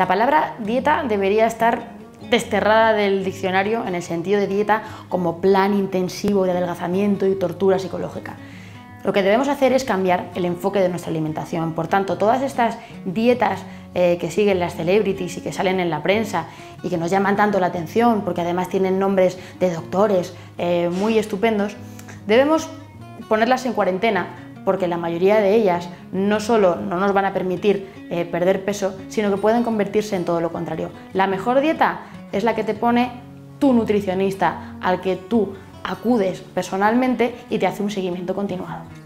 La palabra dieta debería estar desterrada del diccionario en el sentido de dieta como plan intensivo de adelgazamiento y tortura psicológica. Lo que debemos hacer es cambiar el enfoque de nuestra alimentación. Por tanto, todas estas dietas que siguen las celebrities y que salen en la prensa y que nos llaman tanto la atención porque además tienen nombres de doctores muy estupendos, debemos ponerlas en cuarentena porque la mayoría de ellas no solo no nos van a permitir perder peso, sino que pueden convertirse en todo lo contrario. La mejor dieta es la que te pone tu nutricionista, al que tú acudes personalmente y te hace un seguimiento continuado.